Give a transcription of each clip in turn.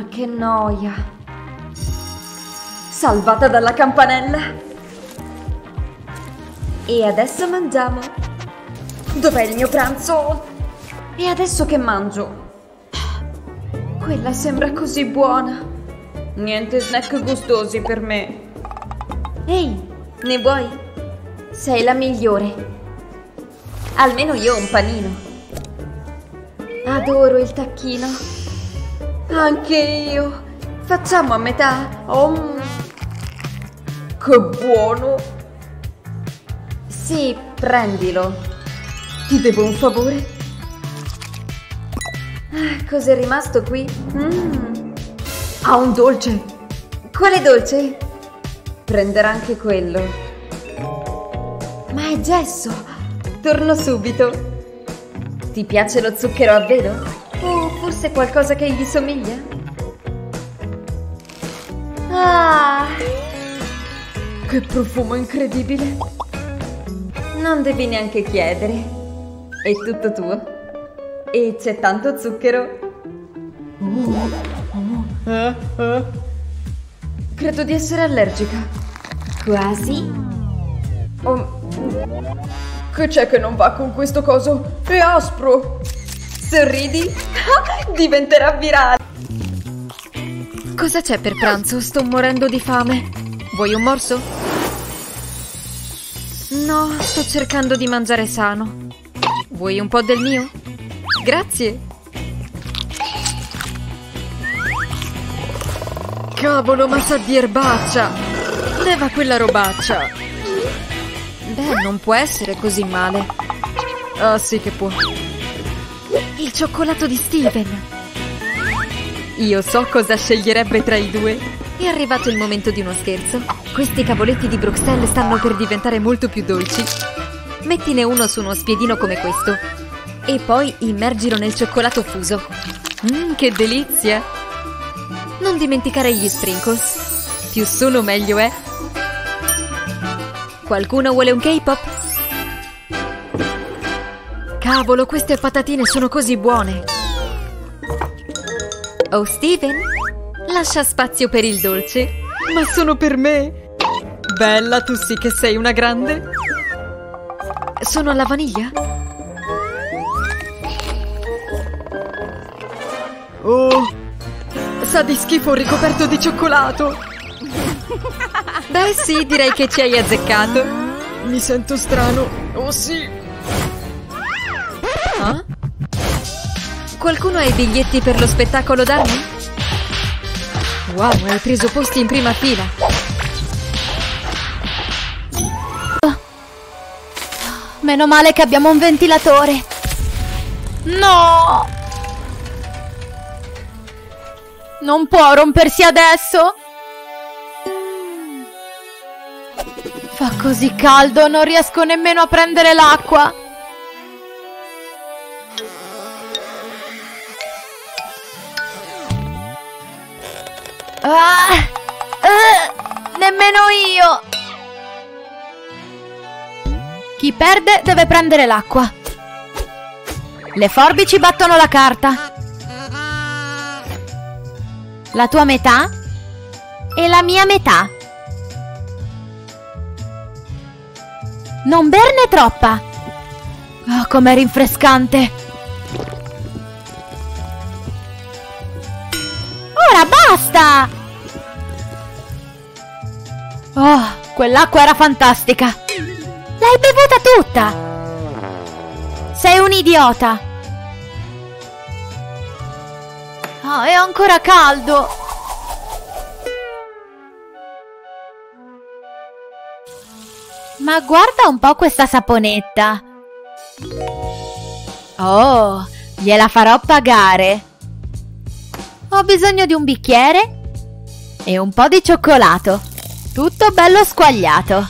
Ma che noia! Salvata dalla campanella! E adesso mangiamo! Dov'è il mio pranzo? E adesso che mangio? Quella sembra così buona! Niente snack gustosi per me! Ehi, ne vuoi? Sei la migliore! Almeno io ho un panino! Adoro il tacchino! Anche io! Facciamo a metà! Oh, che buono! Sì, prendilo! Ti devo un favore? Ah, cos'è rimasto qui? Ha un dolce! Quale dolce? Prenderà anche quello! Ma è gesso! Torno subito! Ti piace lo zucchero a velo? O forse qualcosa che gli somiglia? Ah! Che profumo incredibile! Non devi neanche chiedere! È tutto tuo! E c'è tanto zucchero! Credo di essere allergica! Quasi! Oh! Che c'è che non va con questo coso? È aspro! Sorridi? Diventerà virale! Cosa c'è per pranzo? Sto morendo di fame! Vuoi un morso? No, sto cercando di mangiare sano! Vuoi un po' del mio? Grazie! Cavolo, ma sa di erbaccia! Leva quella robaccia! Beh, non può essere così male. Ah, sì che può. Il cioccolato di Steven. Io so cosa sceglierebbe tra i due. È arrivato il momento di uno scherzo. Questi cavoletti di Bruxelles stanno per diventare molto più dolci. Mettine uno su uno spiedino come questo. E poi immergilo nel cioccolato fuso. Che delizia! Non dimenticare gli sprinkles. Più sono meglio è. Qualcuno vuole un K-pop? Cavolo, queste patatine sono così buone! Oh, Steven? Lascia spazio per il dolce! Ma sono per me! Bella, tu sì che sei una grande! Sono alla vaniglia? Oh! Sa di schifo ricoperto di cioccolato! Beh sì, direi che ci hai azzeccato. Mi sento strano. Oh sì. Ah? Qualcuno ha i biglietti per lo spettacolo d'armi? Wow, hai preso posti in prima fila. Oh. Meno male che abbiamo un ventilatore. No! Non può rompersi adesso? Fa così caldo, non riesco nemmeno a prendere l'acqua. Nemmeno io. Chi perde deve prendere l'acqua. Le forbici battono la carta. La tua metà e la mia metà. Non berne troppa! Oh, com'è rinfrescante! Ora basta! Oh, quell'acqua era fantastica! L'hai bevuta tutta! Sei un idiota! Oh, è ancora caldo! Ma guarda un po' questa saponetta! Oh, gliela farò pagare! Ho bisogno di un bicchiere e un po' di cioccolato, tutto bello squagliato.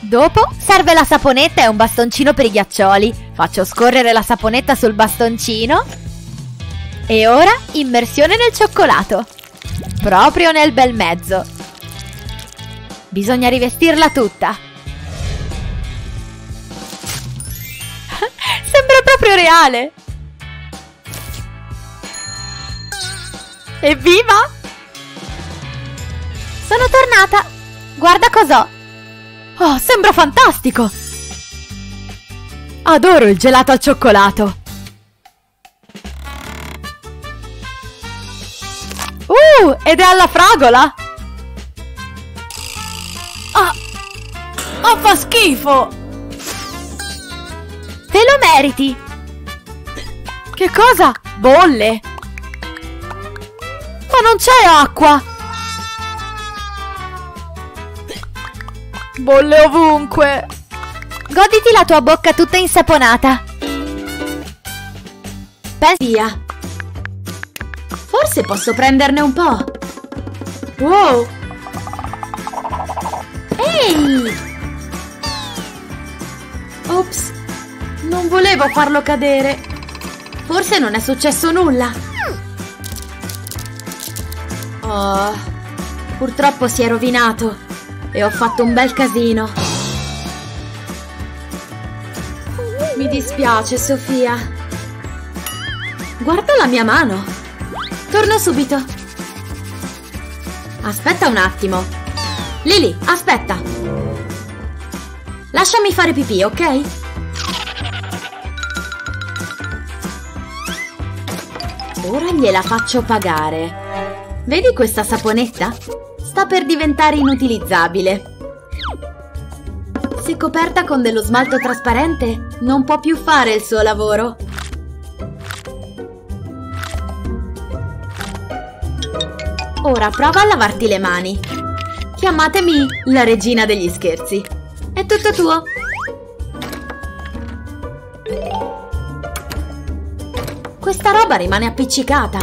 Dopo serve la saponetta e un bastoncino per i ghiaccioli. Faccio scorrere la saponetta sul bastoncino e ora immersione nel cioccolato, proprio nel bel mezzo. Bisogna rivestirla tutta! Sembra proprio reale! Evviva! Sono tornata! Guarda cos'ho! Oh, sembra fantastico! Adoro il gelato al cioccolato! Ed è alla fragola! Oh, fa schifo! Te lo meriti! Che cosa? Bolle! Ma non c'è acqua! Bolle ovunque! Goditi la tua bocca tutta insaponata! Via! Forse posso prenderne un po'. Wow! Ehi! Ops! Non volevo farlo cadere. Forse non è successo nulla. Oh! Purtroppo si è rovinato. E ho fatto un bel casino. Mi dispiace, Sofia. Guarda la mia mano. Torno subito. Aspetta un attimo. Lily, aspetta. Lasciami fare pipì, ok? Ora gliela faccio pagare. Vedi questa saponetta? Sta per diventare inutilizzabile. Se coperta con dello smalto trasparente, non può più fare il suo lavoro. Ora prova a lavarti le mani. Chiamatemi la regina degli scherzi. È tutto tuo. Questa roba rimane appiccicata.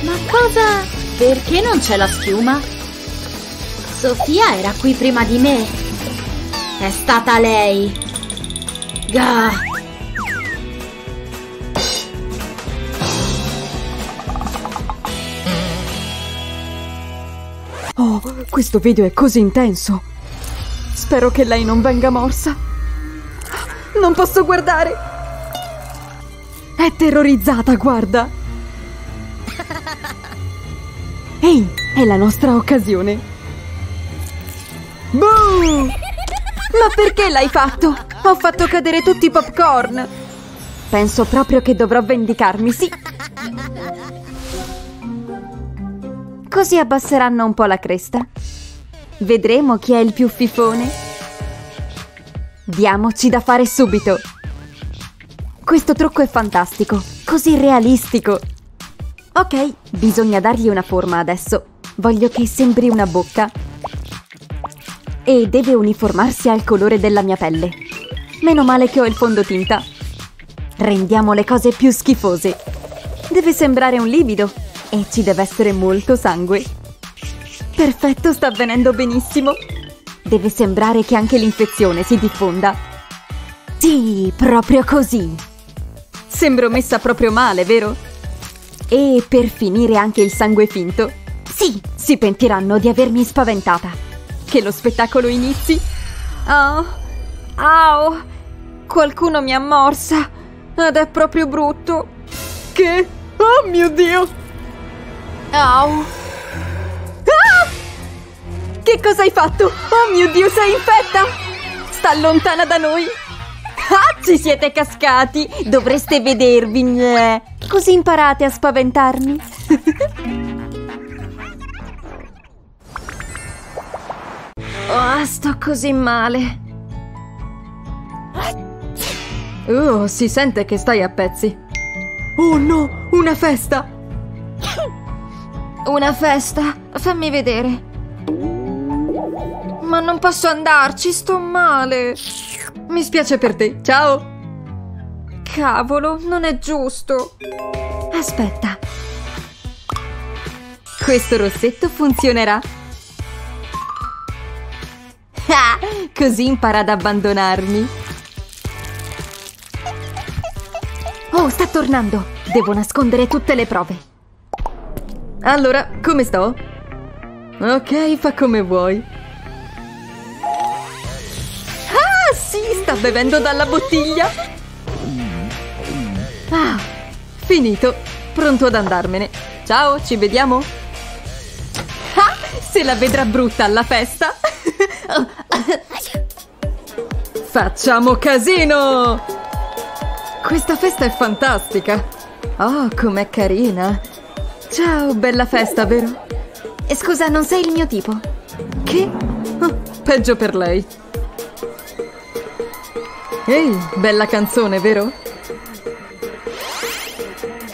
Ma cosa? Perché non c'è la schiuma? Sofia era qui prima di me. È stata lei. Gah! Oh, questo video è così intenso! Spero che lei non venga morsa! Non posso guardare! È terrorizzata, guarda! Ehi, è la nostra occasione! Boom! Ma perché l'hai fatto? Ho fatto cadere tutti i popcorn! Penso proprio che dovrò vendicarmi, sì! Così abbasseranno un po' la cresta. Vedremo chi è il più fifone. Diamoci da fare subito. Questo trucco è fantastico, così realistico. Ok, bisogna dargli una forma adesso. Voglio che sembri una bocca. E deve uniformarsi al colore della mia pelle. Meno male che ho il fondotinta. Rendiamo le cose più schifose. Deve sembrare un livido. E ci deve essere molto sangue. Perfetto, sta avvenendo benissimo. Deve sembrare che anche l'infezione si diffonda. Sì, proprio così. Sembro messa proprio male, vero? E per finire anche il sangue finto. Sì, si pentiranno di avermi spaventata. Che lo spettacolo inizi. Oh, au, qualcuno mi ha morsa. Ed è proprio brutto. Che? Oh mio Dio! Au! Ah! Che cosa hai fatto? Oh mio Dio, sei infetta! Sta lontana da noi! Ah, ci siete cascati! Dovreste vedervi! Gnè. Così imparate a spaventarmi! Oh, sto così male! Oh, si sente che stai a pezzi! Oh no! Una festa! Una festa? Fammi vedere. Ma non posso andarci, sto male. Mi spiace per te, ciao. Cavolo, non è giusto. Aspetta. Questo rossetto funzionerà. Ah, così impara ad abbandonarmi. Oh, sta tornando. Devo nascondere tutte le prove. Allora, come sto? Ok, fa come vuoi. Ah, sì, sta bevendo dalla bottiglia. Ah, finito. pronto ad andarmene. Ciao, ci vediamo? Ah, se la vedrà brutta alla festa! Facciamo casino! Questa festa è fantastica! Oh, com'è carina! Ciao, bella festa, vero? E scusa, non sei il mio tipo? Che? Oh, peggio per lei! Ehi, bella canzone, vero?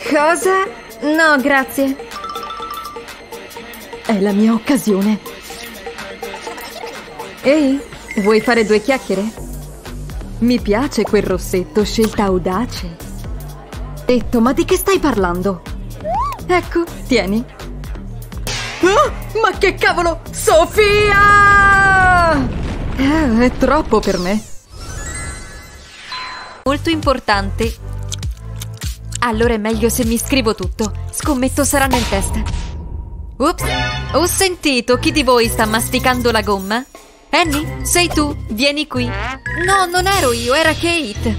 Cosa? No, grazie. È la mia occasione. Ehi, vuoi fare due chiacchiere? Mi piace quel rossetto, scelta audace. Detto, ma di che stai parlando? Ecco, tieni. Oh, ma che cavolo! Sofia! È troppo per me. Molto importante. Allora è meglio se mi scrivo tutto. Scommetto saranno in testa. Ups, ho sentito. Chi di voi sta masticando la gomma? Annie, sei tu, vieni qui. No, non ero io, era Kate.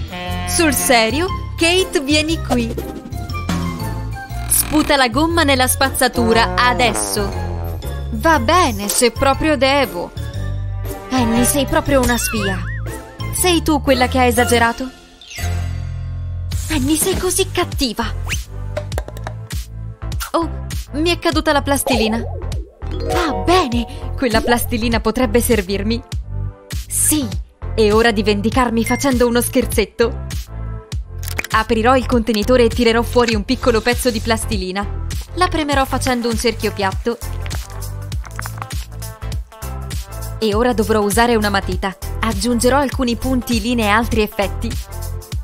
Sul serio? Kate, vieni qui. Sputa la gomma nella spazzatura, adesso. Va bene, se proprio devo. Annie, sei proprio una spia. Sei tu quella che ha esagerato? Annie, sei così cattiva! Oh, mi è caduta la plastilina! Va bene! Quella plastilina potrebbe servirmi! Sì! È ora di vendicarmi facendo uno scherzetto! Aprirò il contenitore e tirerò fuori un piccolo pezzo di plastilina. La premerò facendo un cerchio piatto. E ora dovrò usare una matita. Aggiungerò alcuni punti, linee e altri effetti.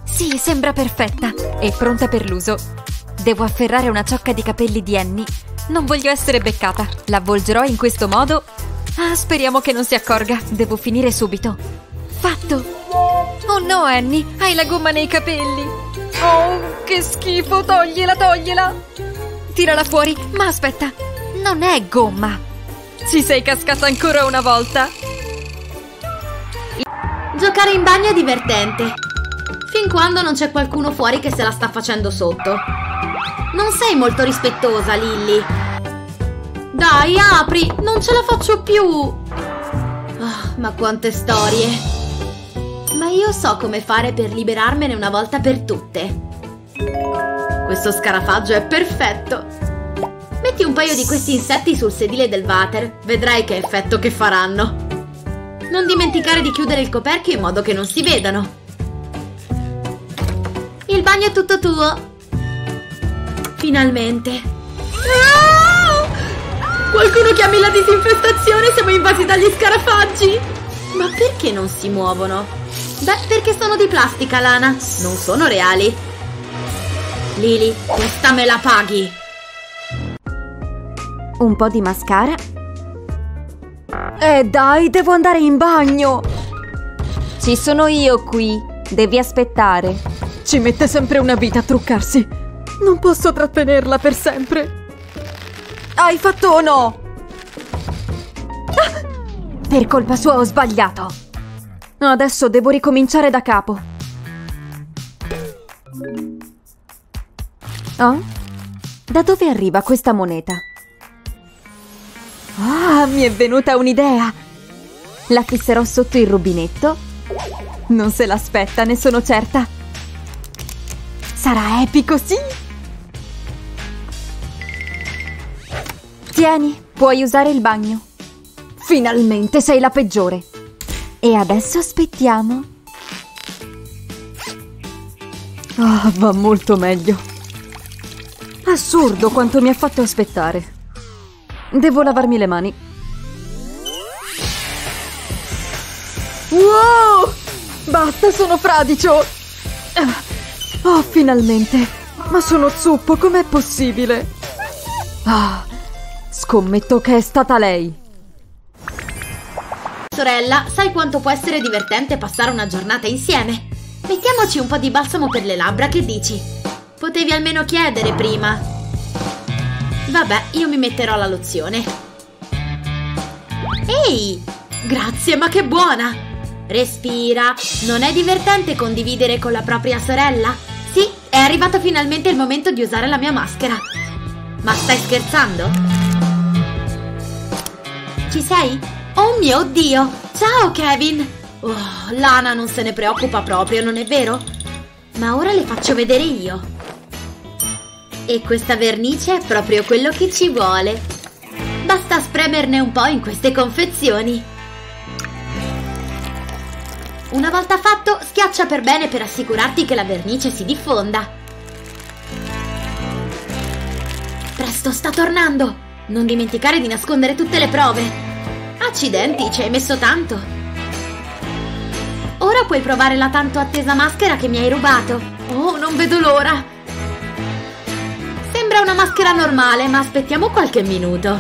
Sì, sembra perfetta. È pronta per l'uso. Devo afferrare una ciocca di capelli di Annie. Non voglio essere beccata. L'avvolgerò in questo modo. Ah, speriamo che non si accorga. Devo finire subito. Fatto! Oh no, Annie! Hai la gomma nei capelli! Oh, che schifo! Togliela, togliela! Tirala fuori! Ma aspetta! Non è gomma! Ci sei cascata ancora una volta! Giocare in bagno è divertente! Fin quando non c'è qualcuno fuori che se la sta facendo sotto. Non sei molto rispettosa, Lily. Dai, apri! Non ce la faccio più! Oh, ma quante storie! Ma io so come fare per liberarmene una volta per tutte. Questo scarafaggio è perfetto! Metti un paio di questi insetti sul sedile del water. Vedrai che effetto che faranno. Non dimenticare di chiudere il coperchio in modo che non si vedano. Il bagno è tutto tuo! Finalmente! Ah! Qualcuno chiami la disinfestazione, siamo invasi dagli scarafaggi! Ma perché non si muovono? Beh, perché sono di plastica, Lana! Non sono reali! Lily, questa me la paghi! Un po' di mascara. Dai, devo andare in bagno! Ci sono io qui! Devi aspettare! Ci mette sempre una vita a truccarsi. Non posso trattenerla per sempre. Hai fatto o no? Ah! Per colpa sua ho sbagliato. Adesso devo ricominciare da capo. Oh? Da dove arriva questa moneta? Ah, mi è venuta un'idea. La fisserò sotto il rubinetto. Non se l'aspetta, ne sono certa. Sarà epico, sì? Tieni, puoi usare il bagno. Finalmente sei la peggiore. E adesso aspettiamo. Oh, va molto meglio. Assurdo quanto mi ha fatto aspettare. Devo lavarmi le mani. Wow! Basta, sono fradicio! Oh, finalmente! Ma sono zuppo, com'è possibile? Ah, scommetto che è stata lei! Sorella, sai quanto può essere divertente passare una giornata insieme? Mettiamoci un po' di balsamo per le labbra, che dici? Potevi almeno chiedere prima! Vabbè, io mi metterò la lozione. Ehi! Grazie, ma che buona! Respira! Non è divertente condividere con la propria sorella? Sì, È arrivato finalmente il momento di usare la mia maschera! Ma stai scherzando? Ci sei? Oh mio Dio! Ciao Kevin! Oh, Lana non se ne preoccupa proprio, non è vero? Ma ora le faccio vedere io! E questa vernice è proprio quello che ci vuole! Basta spremerne un po' in queste confezioni! Una volta fatto, schiaccia per bene per assicurarti che la vernice si diffonda. Presto, sta tornando! Non dimenticare di nascondere tutte le prove! Accidenti, ci hai messo tanto! Ora puoi provare la tanto attesa maschera che mi hai rubato! Oh, non vedo l'ora! Sembra una maschera normale, ma aspettiamo qualche minuto.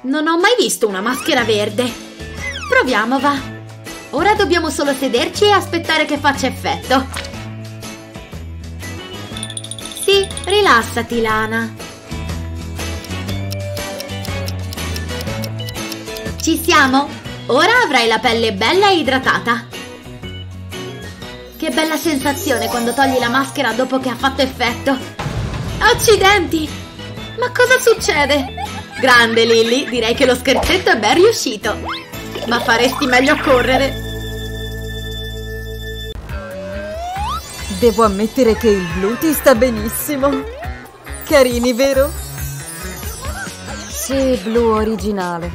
Non ho mai visto una maschera verde! Proviamo, va! Ora dobbiamo solo sederci e aspettare che faccia effetto! Sì, rilassati, Lana! Ci siamo! Ora avrai la pelle bella e idratata! Che bella sensazione quando togli la maschera dopo che ha fatto effetto! Accidenti! Ma cosa succede? Grande, Lily! Direi che lo scherzetto è ben riuscito! Ma faresti meglio a correre! Devo ammettere che il blu ti sta benissimo! Carini, vero? Sì, blu originale!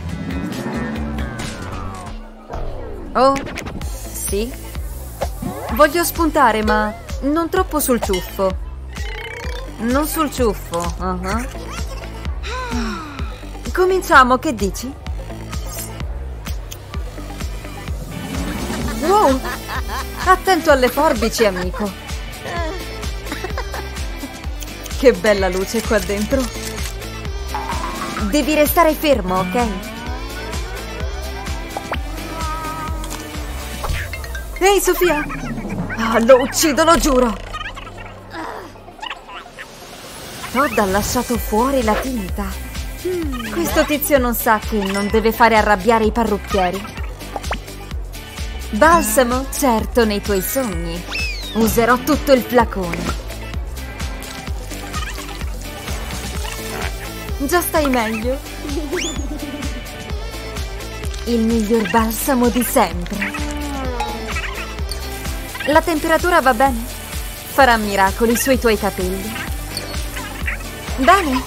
Oh, sì? Voglio spuntare, ma non troppo sul ciuffo! Non sul ciuffo, Cominciamo, che dici? Wow! Attento alle forbici, amico! Che bella luce qua dentro! Devi restare fermo, ok? Ehi, Sofia! Oh, lo uccido, lo giuro! Todd ha lasciato fuori la tinta! Questo tizio non sa che non deve fare arrabbiare i parrucchieri! Balsamo, certo, nei tuoi sogni. Userò tutto il flacone. Già stai meglio. Il miglior balsamo di sempre. La temperatura va bene? Farà miracoli sui tuoi capelli. Bene?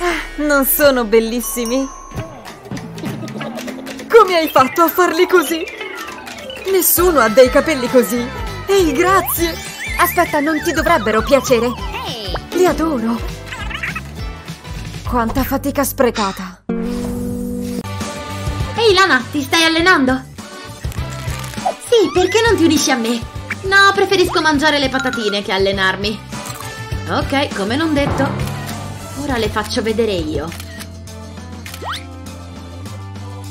Ah, non sono bellissimi? Come hai fatto a farli così? Nessuno ha dei capelli così! Ehi, grazie! Aspetta, non ti dovrebbero piacere! Li adoro! Quanta fatica sprecata! Ehi, Lana, ti stai allenando? Sì, perché non ti unisci a me? No, preferisco mangiare le patatine che allenarmi! Ok, come non detto! Ora le faccio vedere io!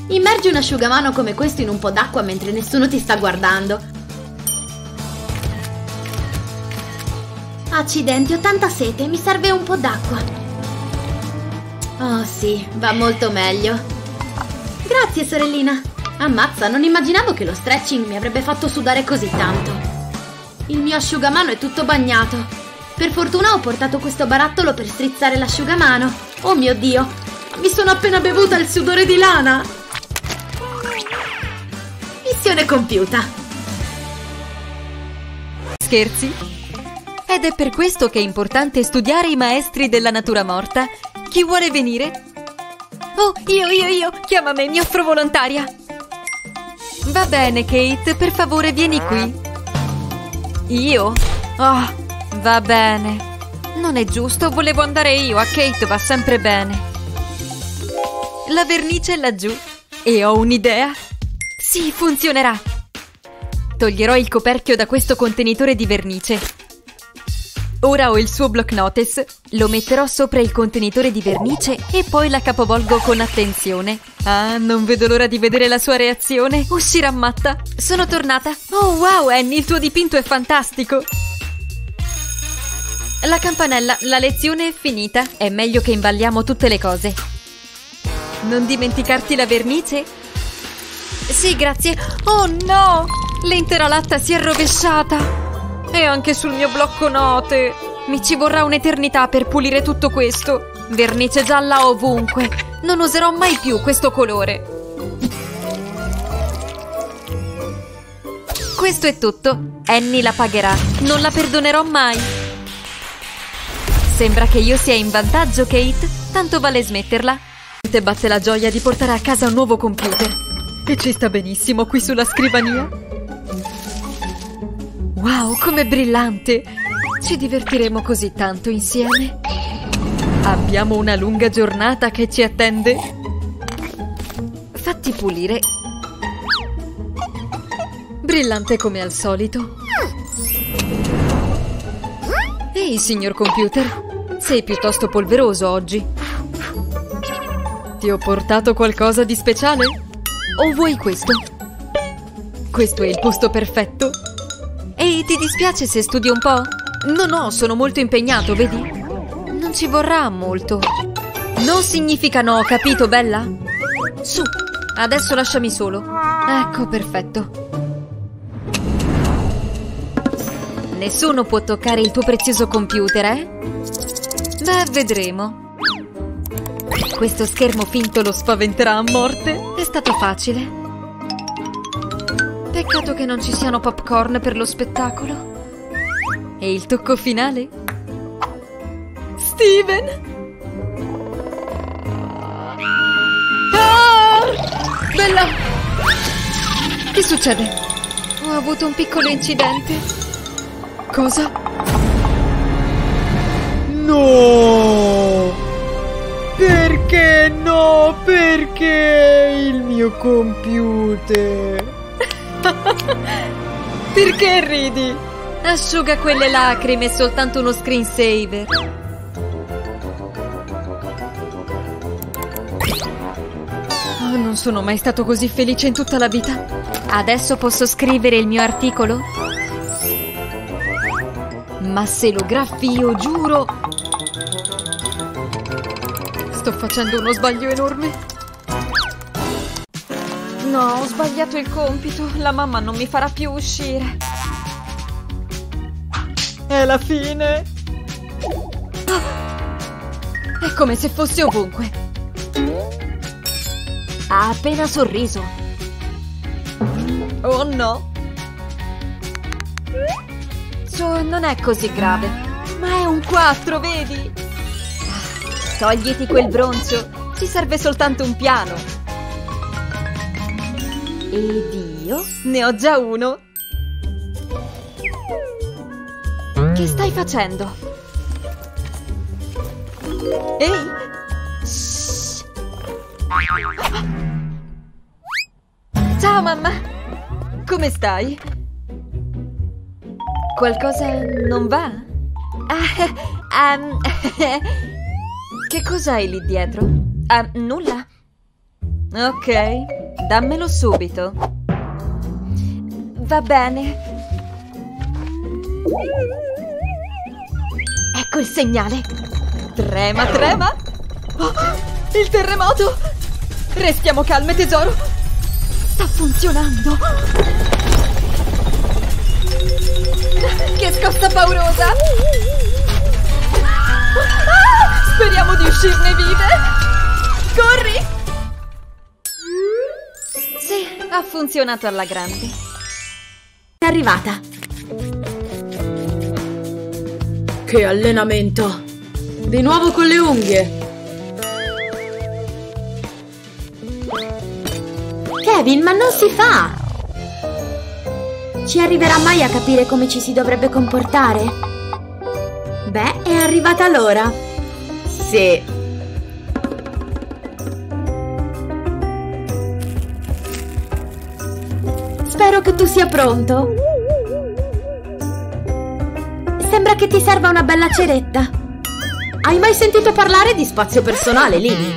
Immergi un asciugamano come questo in un po' d'acqua mentre nessuno ti sta guardando. Accidenti, ho tanta sete, mi serve un po' d'acqua. Oh sì, va molto meglio. Grazie, sorellina. Ammazza, non immaginavo che lo stretching mi avrebbe fatto sudare così tanto. Il mio asciugamano è tutto bagnato. Per fortuna ho portato questo barattolo per strizzare l'asciugamano. Oh mio Dio, mi sono appena bevuta il sudore di Lana! Missione compiuta! Scherzi? Ed è per questo che è importante studiare i maestri della natura morta. Chi vuole venire? Oh, io! Chiamami, mi offro volontaria! Va bene, Kate, per favore vieni qui. Io? Oh, va bene. Non è giusto, volevo andare io, a Kate va sempre bene. La vernice è laggiù. E ho un'idea! Sì, funzionerà! Toglierò il coperchio da questo contenitore di vernice. Ora ho il suo block notice. Lo metterò sopra il contenitore di vernice e poi la capovolgo con attenzione. Ah, non vedo l'ora di vedere la sua reazione! Uscirà matta! Sono tornata! Oh, wow, Annie, il tuo dipinto è fantastico! La campanella, la lezione è finita. È meglio che imballiamo tutte le cose. Non dimenticarti la vernice? Sì, grazie. Oh no! L'intera latta si è rovesciata. E anche sul mio blocco note. Mi ci vorrà un'eternità per pulire tutto questo. Vernice gialla ovunque. Non userò mai più questo colore. Questo è tutto. Annie la pagherà. Non la perdonerò mai. Sembra che io sia in vantaggio, Kate. Tanto vale smetterla. Te batte la gioia di portare a casa un nuovo computer. E ci sta benissimo qui sulla scrivania. Wow, com'è brillante! Ci divertiremo così tanto insieme. Abbiamo una lunga giornata che ci attende. Fatti pulire. Brillante come al solito. Ehi, signor computer, sei piuttosto polveroso oggi. Ti ho portato qualcosa di speciale? O vuoi questo? Questo è il posto perfetto. Ehi, ti dispiace se studio un po'? No, no, sono molto impegnato, vedi? Non ci vorrà molto. Non significa no, capito, bella? Su, adesso lasciami solo. Ecco, perfetto. Nessuno può toccare il tuo prezioso computer, eh? Beh, vedremo. Questo schermo finto lo spaventerà a morte. È stato facile. Peccato che non ci siano popcorn per lo spettacolo. E il tocco finale? Steven! Ah! Bella! Che succede? Ho avuto un piccolo incidente. Cosa? No! Perché no? Perché il mio computer? Perché ridi? Asciuga quelle lacrime, è soltanto uno screensaver. Oh, non sono mai stato così felice in tutta la vita. Adesso posso scrivere il mio articolo? Ma se lo graffio, giuro! Sto facendo uno sbaglio enorme. No, ho sbagliato il compito. La mamma non mi farà più uscire. È la fine. Oh, è come se fossi ovunque. Ha appena sorriso. Oh no! Non è così grave. Ma è un 4, vedi? Togliti quel broncio. Ci serve soltanto un piano. Ed io ne ho già uno. Che stai facendo? Ehi! Shh. Ciao mamma! Come stai? Qualcosa non va? Che cos'hai lì dietro? Nulla. Ok, dammelo subito. Va bene. Ecco il segnale. Trema, trema. Oh, il terremoto. Restiamo calme, tesoro. Sta funzionando. Che scossa paurosa! Ah, speriamo di uscirne vive! Corri! Sì, ha funzionato alla grande. È arrivata! Che allenamento! Di nuovo con le unghie! Kevin, ma non si fa! Ci arriverà mai a capire come ci si dovrebbe comportare? Beh, è arrivata l'ora. Sì. Spero che tu sia pronto. Sembra che ti serva una bella ceretta. Hai mai sentito parlare di spazio personale, Lily?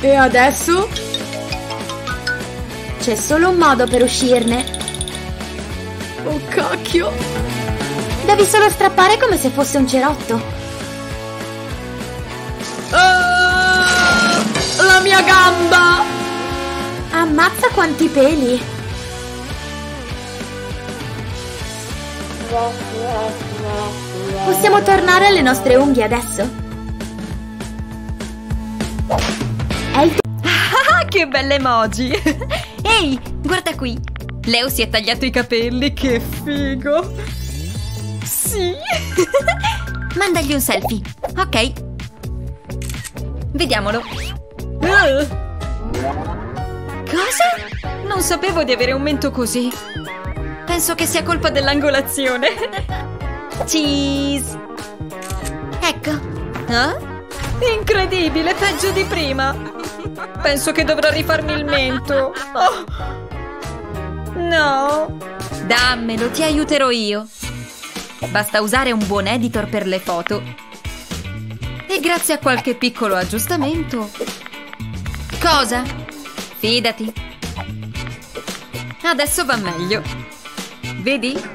E adesso? C'è solo un modo per uscirne. Oh, cacchio! Devi solo strappare come se fosse un cerotto. La mia gamba! Ammazza quanti peli! Possiamo tornare alle nostre unghie adesso? È il che belle emoji! Ehi, guarda qui! Leo si è tagliato i capelli, che figo! Sì! Mandagli un selfie, ok? Vediamolo! Cosa? Non sapevo di avere un mento così! Penso che sia colpa dell'angolazione! Cheese! Ecco! Eh? Incredibile, peggio di prima! Penso che dovrò rifarmi il mento. Oh. No. Dammelo, ti aiuterò io. Basta usare un buon editor per le foto. E grazie a qualche piccolo aggiustamento. Cosa? Fidati. Adesso va meglio. Vedi?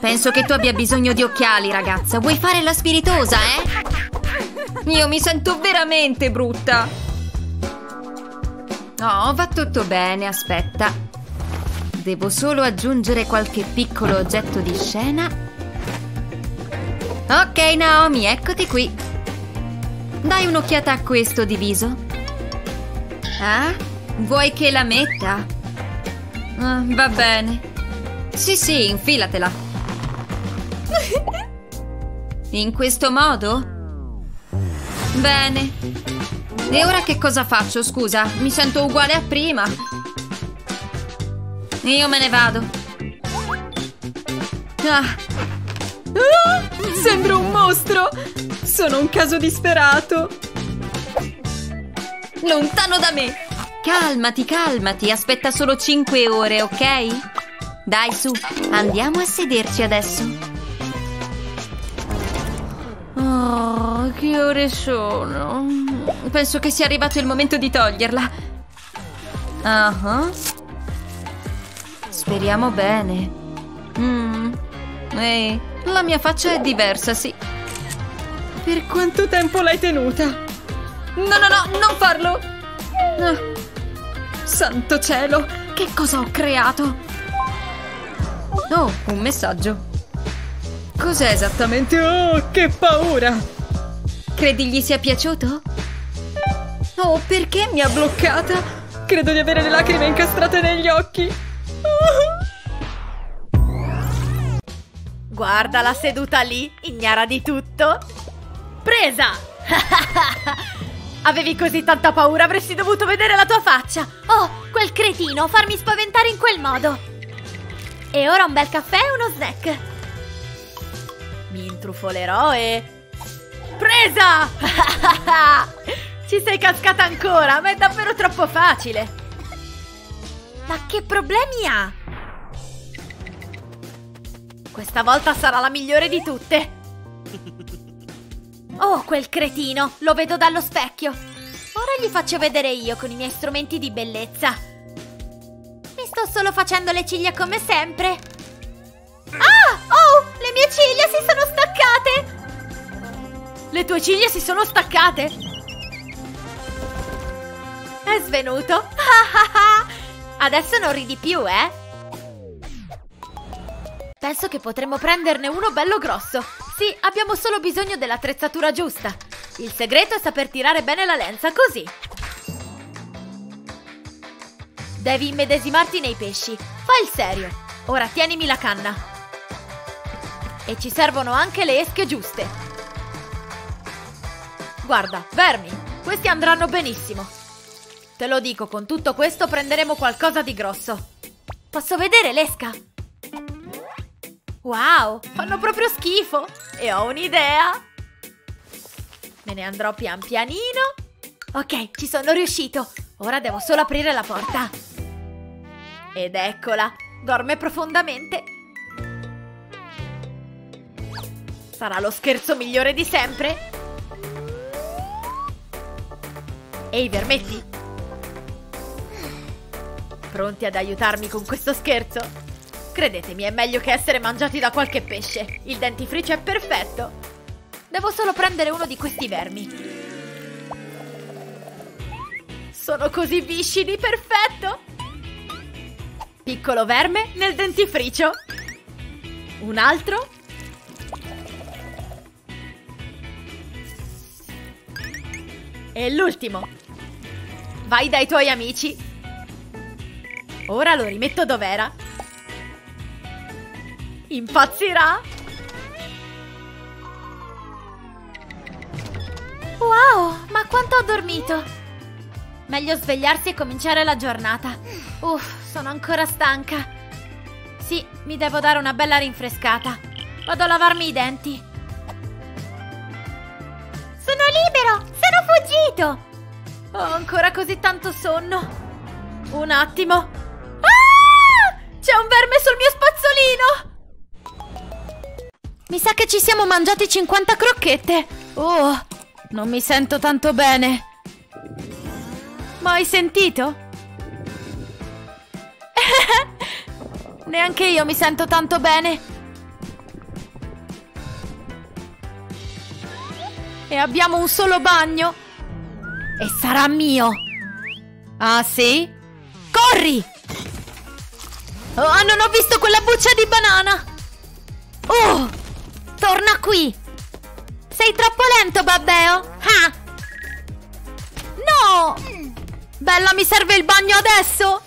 Penso che tu abbia bisogno di occhiali, ragazza. Vuoi fare la spiritosa, eh? Io mi sento veramente brutta! No, va tutto bene, aspetta. Devo solo aggiungere qualche piccolo oggetto di scena. Ok, Naomi, eccoti qui. Dai un'occhiata a questo diviso. Ah? Vuoi che la metta? Va bene. Sì, sì, infilatela. In questo modo? Bene. E ora che cosa faccio, scusa? Mi sento uguale a prima. Io me ne vado. Sembro un mostro. Sono un caso disperato. Lontano da me. Calmati, calmati. Aspetta solo 5 ore, ok? Dai, su. Andiamo a sederci adesso. Oh, che ore sono? Penso che sia arrivato il momento di toglierla. Speriamo bene. Ehi, la mia faccia è diversa, sì. Per quanto tempo l'hai tenuta? No, non farlo! Santo cielo, che cosa ho creato? Oh, un messaggio. Cos'è esattamente? Oh, che paura! Credi gli sia piaciuto? Oh, perché mi ha bloccata? Credo di avere le lacrime incastrate negli occhi. Guarda la seduta lì, ignara di tutto. Presa! Avevi così tanta paura, avresti dovuto vedere la tua faccia. Oh, quel cretino, farmi spaventare in quel modo. E ora un bel caffè e uno snack. Mi intrufolerò e... Presa! Ci sei cascata ancora, ma è davvero troppo facile! Ma che problemi ha? Questa volta sarà la migliore di tutte! Oh, quel cretino! Lo vedo dallo specchio! Ora gli faccio vedere io con i miei strumenti di bellezza! Mi sto solo facendo le ciglia come sempre! Ah! Oh! Le mie ciglia si sono staccate! Le tue ciglia si sono staccate? È svenuto? Adesso non ridi più, eh? Penso che potremmo prenderne uno bello grosso. Sì, abbiamo solo bisogno dell'attrezzatura giusta. Il segreto è saper tirare bene la lenza, così. Devi immedesimarti nei pesci. Fai il serio. Ora tienimi la canna. E ci servono anche le esche giuste. Guarda, vermi, questi andranno benissimo. Te lo dico, con tutto questo prenderemo qualcosa di grosso. Posso vedere l'esca? Wow, fanno proprio schifo. E ho un'idea. Me ne andrò pian pianino. Ok, ci sono riuscito. Ora devo solo aprire la porta. Ed eccola, dorme profondamente. Sarà lo scherzo migliore di sempre? Ehi, vermetti! Pronti ad aiutarmi con questo scherzo? Credetemi, è meglio che essere mangiati da qualche pesce. Il dentifricio è perfetto. Devo solo prendere uno di questi vermi. Sono così viscidi, perfetto! Piccolo verme nel dentifricio. Un altro. E l'ultimo. Vai dai tuoi amici. Ora lo rimetto dov'era. Impazzirà. Wow, ma quanto ho dormito. Meglio svegliarsi e cominciare la giornata. Uff, sono ancora stanca. Sì, mi devo dare una bella rinfrescata. Vado a lavarmi i denti. Sono libero! Sono fuggito! Ho ancora così tanto sonno. Un attimo. Ah! C'è un verme sul mio spazzolino! Mi sa che ci siamo mangiati 50 crocchette. Oh, non mi sento tanto bene. Ma hai sentito? Neanche io mi sento tanto bene. E abbiamo un solo bagno. E sarà mio. Ah sì? Corri! Oh, non ho visto quella buccia di banana. Oh! Torna qui. Sei troppo lento, babbeo. Ah! No! Bella, mi serve il bagno adesso!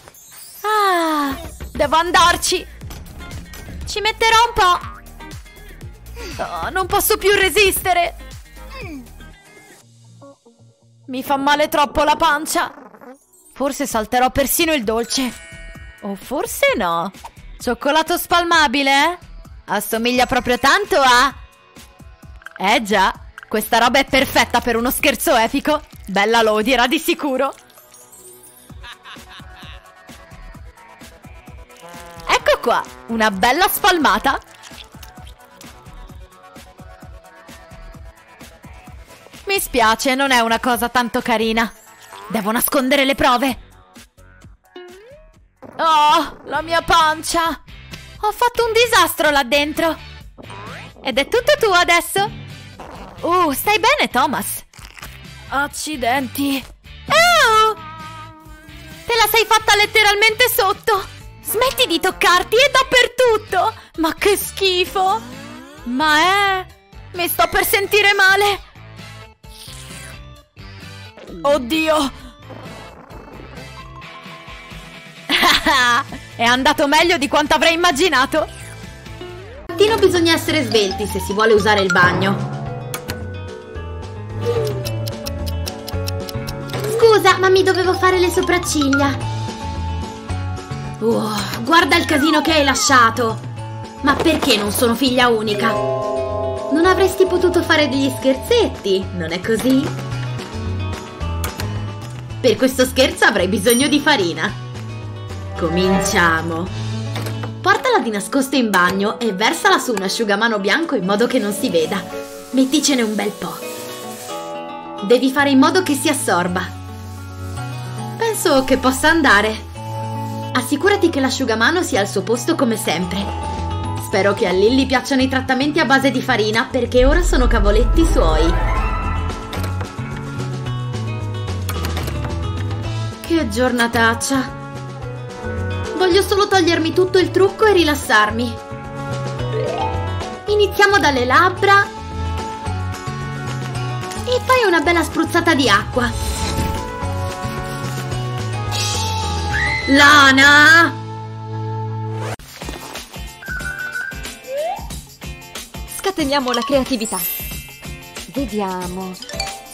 Ah, devo andarci! Ci metterò un po'! Oh, non posso più resistere! Mi fa male troppo la pancia! Forse salterò persino il dolce! O forse no! Cioccolato spalmabile, eh? Assomiglia proprio tanto a... Eh già! Questa roba è perfetta per uno scherzo epico! Bella lo odierà di sicuro! Ecco qua, una bella spalmata. Mi spiace, non è una cosa tanto carina. Devo nascondere le prove. Oh, la mia pancia. Ho fatto un disastro là dentro. Ed è tutto tuo adesso. Stai bene, Thomas? Accidenti. Te la sei fatta letteralmente sotto. Smetti di toccarti e dappertutto! Ma che schifo! Mi sto per sentire male! Oddio! È andato meglio di quanto avrei immaginato! Al mattino bisogna essere svelti se si vuole usare il bagno. Scusa, ma mi dovevo fare le sopracciglia! Guarda il casino che hai lasciato! Ma perché non sono figlia unica? Non avresti potuto fare degli scherzetti, non è così? Per questo scherzo avrei bisogno di farina. Cominciamo. Portala di nascosto in bagno e versala su un asciugamano bianco in modo che non si veda. Metticene un bel po'. Devi fare in modo che si assorba. Penso che possa andare. Assicurati che l'asciugamano sia al suo posto come sempre. Spero che a Lily piacciono i trattamenti a base di farina perché ora sono cavoletti suoi. Che giornataccia! Voglio solo togliermi tutto il trucco e rilassarmi. Iniziamo dalle labbra e poi una bella spruzzata di acqua. Lana! Scateniamo la creatività. Vediamo.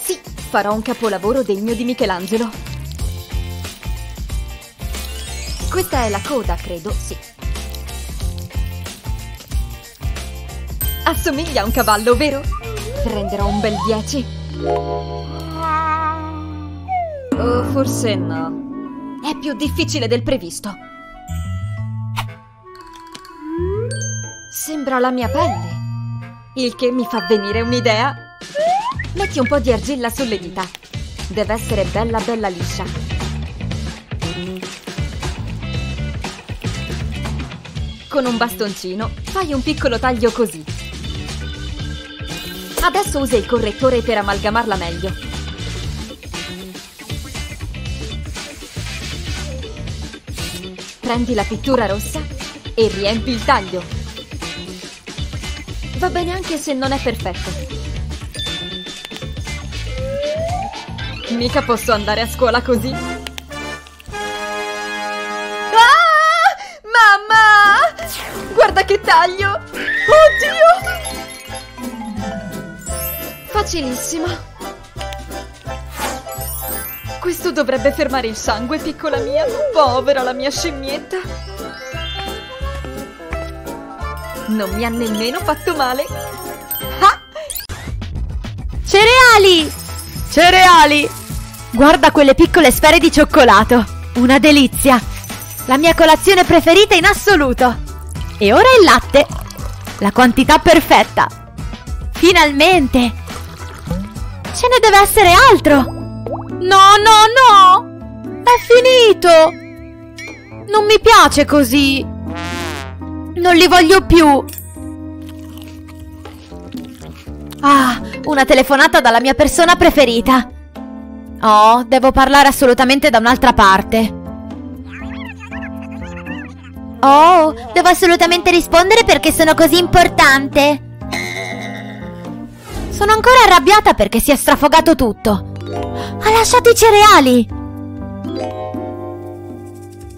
Sì, farò un capolavoro degno di Michelangelo. Questa è la coda, credo, sì. Assomiglia a un cavallo, vero? Prenderò un bel 10. O forse no. È più difficile del previsto. Sembra la mia pelle. Il che mi fa venire un'idea. Metti un po' di argilla sulle dita. Deve essere bella bella liscia. Con un bastoncino fai un piccolo taglio così. Adesso usa il correttore per amalgamarla meglio. Prendi la pittura rossa e riempi il taglio. Va bene anche se non è perfetto. Mica posso andare a scuola così. Ah! Mamma! Guarda che taglio! Oddio! Facilissimo. Questo dovrebbe fermare il sangue, piccola mia. Povera la mia scimmietta. Non mi ha nemmeno fatto male. Ah! Cereali! Cereali! Guarda quelle piccole sfere di cioccolato! Una delizia! La mia colazione preferita in assoluto! E ora il latte! La quantità perfetta! Finalmente! Ce ne deve essere altro! No, no, no! È finito! Non mi piace così! Non li voglio più! Ah, una telefonata dalla mia persona preferita! Oh, devo parlare assolutamente da un'altra parte. Oh, devo assolutamente rispondere perché sono così importante. Sono ancora arrabbiata perché si è strafogato tutto. Ha lasciato i cereali.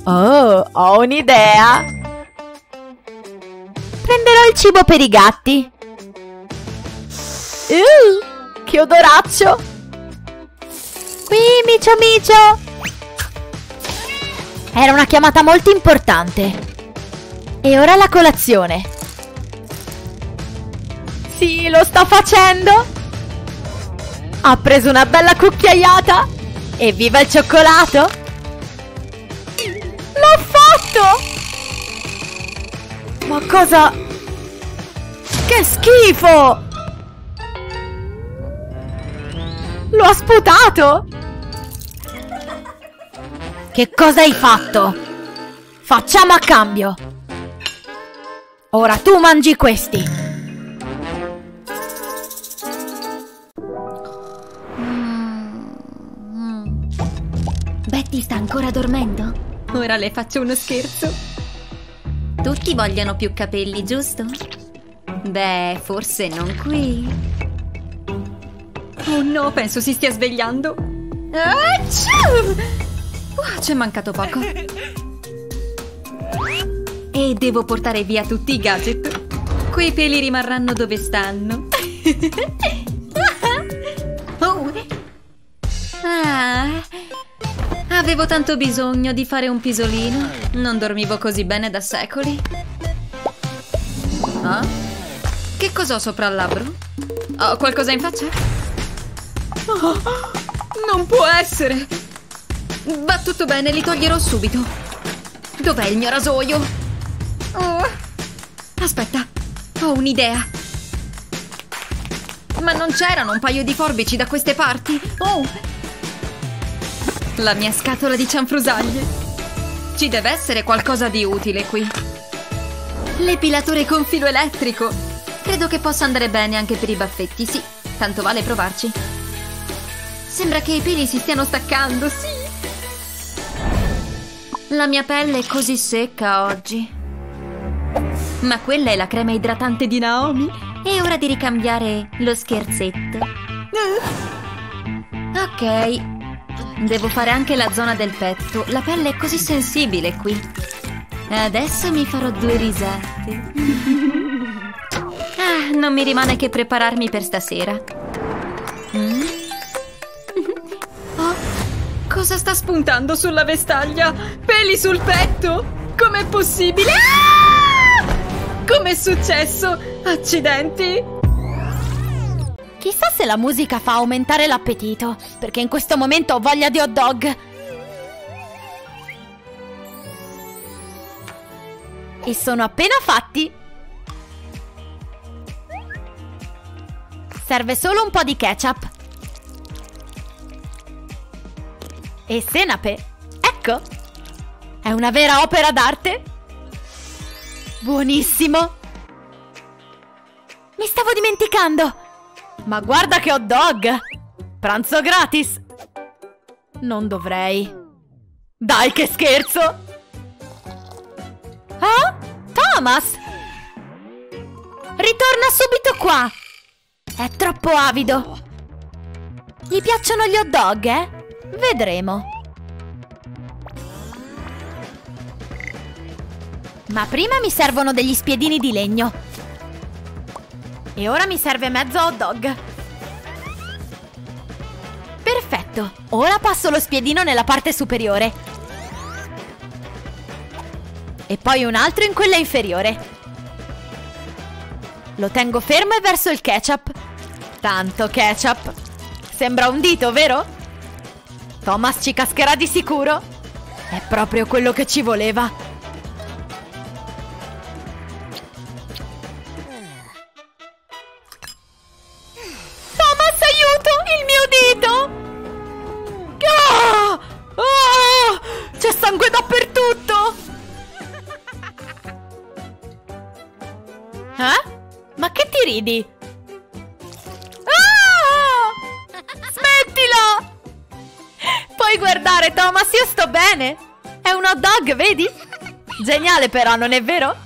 Oh, ho un'idea. Prenderò il cibo per i gatti. Che odoraccio. Qui, micio micio! Era una chiamata molto importante. E ora la colazione. Sì, lo sto facendo! Ha preso una bella cucchiaiata! Evviva il cioccolato! L'ho fatto! Ma cosa... Che schifo! Lo ha sputato! Che cosa hai fatto? Facciamo a cambio! Ora tu mangi questi! Betty sta ancora dormendo? Ora le faccio uno scherzo! Tutti vogliono più capelli, giusto? Beh, forse non qui! Oh no, penso si stia svegliando! Acciù! Ci è mancato poco. E devo portare via tutti i gadget. Quei peli rimarranno dove stanno. Oh. Ah. Avevo tanto bisogno di fare un pisolino. Non dormivo così bene da secoli. Oh. Che cos'ho sopra il labbro? Ho qualcosa in faccia? Oh. Non può essere! Va tutto bene, li toglierò subito. Dov'è il mio rasoio? Oh. Aspetta, ho un'idea. Ma non c'erano un paio di forbici da queste parti? Oh! La mia scatola di cianfrusaglie. Ci deve essere qualcosa di utile qui. L'epilatore con filo elettrico. Credo che possa andare bene anche per i baffetti, sì. Tanto vale provarci. Sembra che i peli si stiano staccando, sì. La mia pelle è così secca oggi. Ma quella è la crema idratante di Naomi. È ora di ricambiare lo scherzetto. Ok. Devo fare anche la zona del petto. La pelle è così sensibile qui. Adesso mi farò due risate. Ah, non mi rimane che prepararmi per stasera. Cosa sta spuntando sulla vestaglia? Peli sul petto? Com'è possibile? Ah! Com'è successo? Accidenti! Chissà se la musica fa aumentare l'appetito, perché in questo momento ho voglia di hot dog. E sono appena fatti! Serve solo un po' di ketchup. E senape! Ecco! È una vera opera d'arte! Buonissimo! Mi stavo dimenticando! Ma guarda che hot dog! Pranzo gratis! Non dovrei... Dai che scherzo! Ah? Thomas! Ritorna subito qua! È troppo avido! Gli piacciono gli hot dog, eh? Vedremo! Ma prima mi servono degli spiedini di legno! E ora mi serve mezzo hot dog! Perfetto! Ora passo lo spiedino nella parte superiore! E poi un altro in quella inferiore! Lo tengo fermo e verso il ketchup. Tanto ketchup! Sembra un dito, vero? Thomas ci cascherà di sicuro! È proprio quello che ci voleva! Thomas, aiuto! Il mio dito! Ah! Ah! C'è sangue dappertutto! Eh? Ma che ti ridi? Ah! Smettila! Puoi guardare, Thomas, io sto bene! È un hot dog, vedi? Geniale però, non è vero?